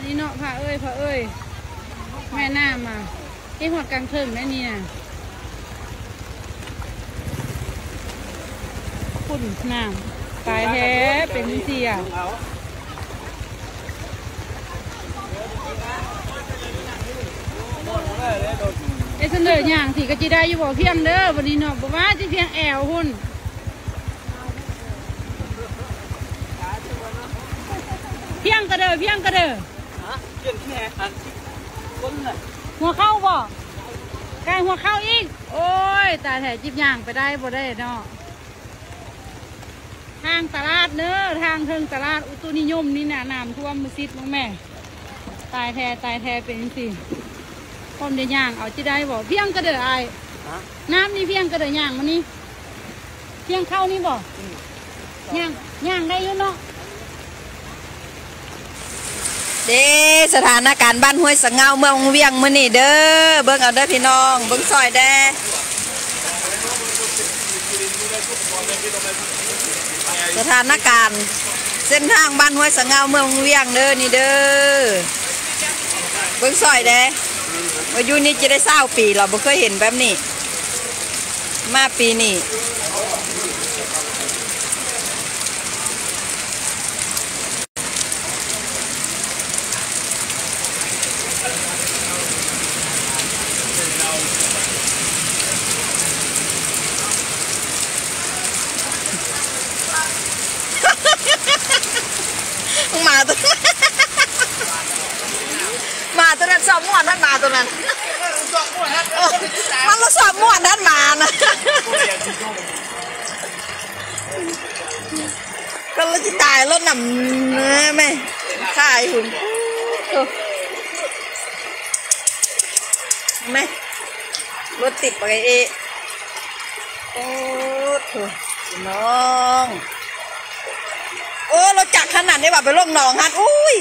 ดอีเนาะพ่อเอ้ยพ่อเอ้ยแม่น้ำมาให้หอดกลางเทิงได้นี่นะขุ่นน้ำตายแท้เป็นเสียไอ้เสนออย่างที่กะจีได้อยู่บ่เพียงเด้อวันนี้เนาะบอกว่าจะเพียงแอวหุ่นเพียงกระเด้อเพียงกระเด้อเพียงที่ไหนอันก้นเลยหัวเข้าบ่กายหัวเข้าอีกโอ้ยตาแถจิบย่างไปได้บ่ได้เนาะทางตลาดเนอะทางเทิงตลาดอุตุนิยมนี่น่ะน้ำท่วมมือซิดมั้งแม่ตายแท้เป็นสิคนเดียย่างเอาจีได้บ่เพียงกระเด้อไอน้ำนี่เพียงกระเด้อย่างมันนี่เพียงเข้านี่บ่ย่างย่างได้เยอะเนาะเด้สถานการณ์บ้านห้วยสะเงาเมืองเวียงมื้อนี้เด้อเบิ่งเอาเด้อพี่น้องเบิ่งซอยแดสถานการณ์เส้นทางบ้านห้วยสะเงาเมืองเวียงเด้อนี่เด้อเบิ่งซอยแดอายุนี่จะได้เศร้าปีเราบ่เคยเห็นแบบนี้มาปีนี้มาตัวนั้นสอบมวดนั่นมาตัวนั้นมันละสอบมวดนั่นมานะก็เลยจะตายรถหนำไหมตายหุ่นไหมรถติดไปเอโอ้โหน้องโอ้เราจักขนาดนี้แบบไปลงหนองฮัดอุ้ย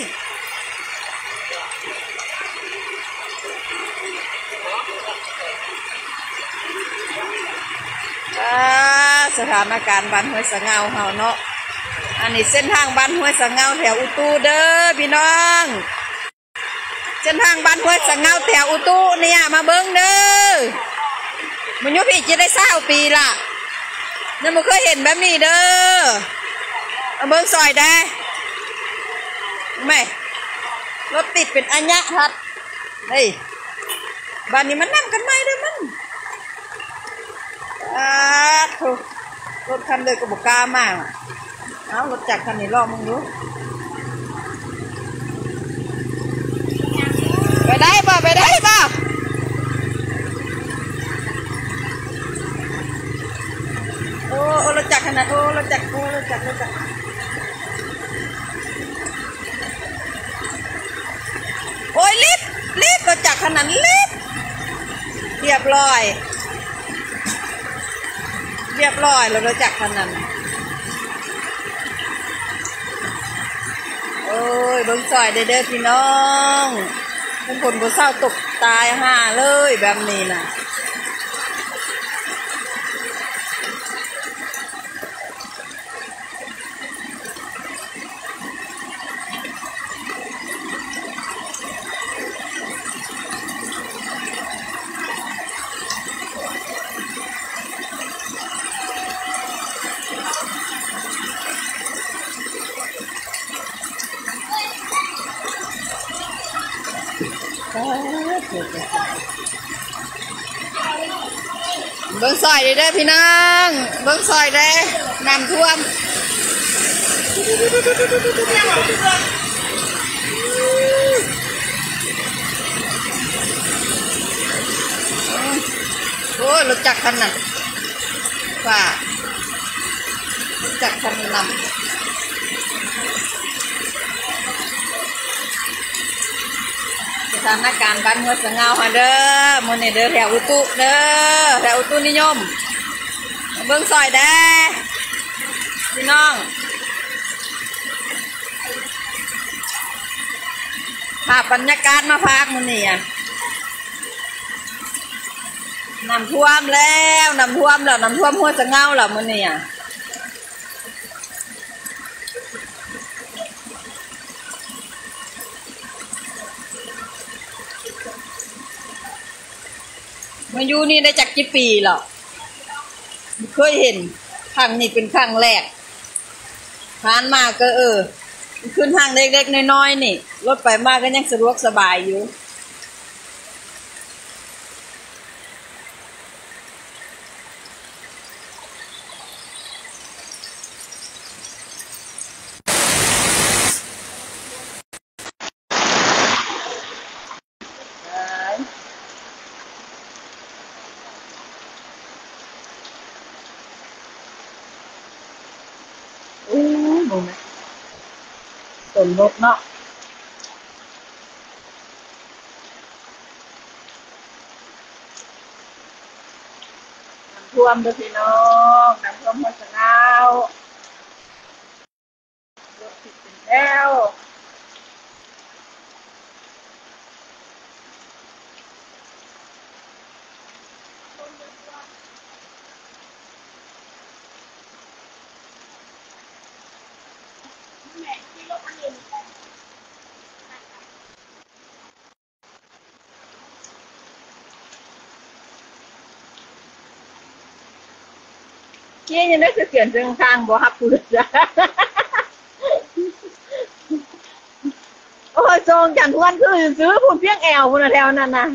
สถานการณ์บ้านห้วยสะเงาเฮาเนาะอันนี้เส้นทางบ้านห้วยสะเงาแถวอุตูเด้อพี่น้องเส้นทางบ้านห้วยสะเงาแถวอุตูเนี่ยมาเบิ้งเด้อมันยุพี่จะได้เศร้าปีละนี่มันเคยเห็นแบบนี้เด้อเบิ้งซอยได้ไหมรถติดเป็นอัญญะฮัดเฮ้ยบ้านนี้มันนั่งกันไม่ได้มันรถคันเดินก็บอกกล้ามากเอารถจักรคันนี้รอมึงดูไปได้ป่ะไปได้ป่ะโอ้รถจักรขนาดโอ้รถจักรโอ้รถจักรรถจักรโอ้ยลิฟต์ลิฟต์รถจักรขนาดลิฟต์เรียบร้อยเรียบร้อยเรารู้จักกันนั่นโอ้ยเบิ้งซอยเด้อพี่น้องทุกคนบ่เศร้าตกตายห่าเลยแบบนี้น่ะเบิ้งซอยได้เด้อพี่น้องเบิ้งซอยได้น้ำท่วมโอ้ยรถจักรคันน่ะว่ารถจักรคันนำสถานการณ์บ้านห้วยสะเงาฮะเด้อมื้อนี้เด้อแถวอุตุเด้อแถวอุตุนิยมเบิ่งซอยแดพี่น้องภาพบรรยากาศมาพากมื้อนี้อะน้ำท่วมแล้วน้ำท่วมแล้วน้ำท่วมห้วยสะเงาแล้วมื้อนี้อะ มาอยู่นี่ได้จักกี่ปีหรอเคยเห็นครั้งนี้เป็นครั้งแรกผ่านมาก็ขึ้นห้างเล็กๆน้อยๆนี่รถไปมากก็ยังสะดวกสบายอยู่ส่วนลดเนาะน้ำท่วมด้วยพี่น้องน้ำท่วมหัวสะนาวรถติดเป็นแถวกี้ยังได้เสียงเสียงข้างบ่ฮับปืนจ้ะโอ้ยทรงจันทร์วันคือซื้อพูนเพียงแอลคนละแถวนั่นนะ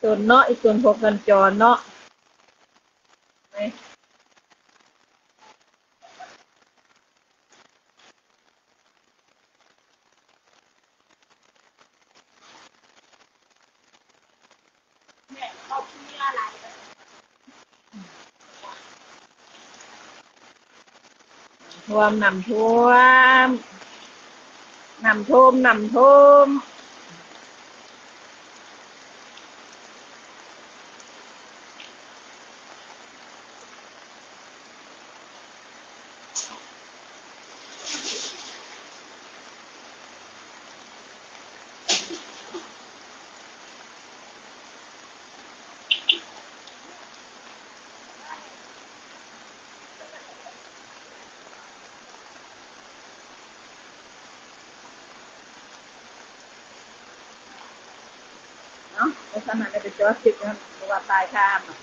ส่วนเนาะอีกส่วนพวกกันจรเนาะท่วมน้ำท่วมน้ำท่วมน้ำท่วมลักษณะจะเป็นจอสิกนะตัวตายข้ามตอนนี้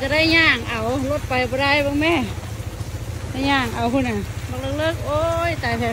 ก็ได้ย่างเอารถไปบ่ได้บ้างแม่ได้ย่างเอาคุณน่ะบอกเลิกๆโอ้ยตายแท้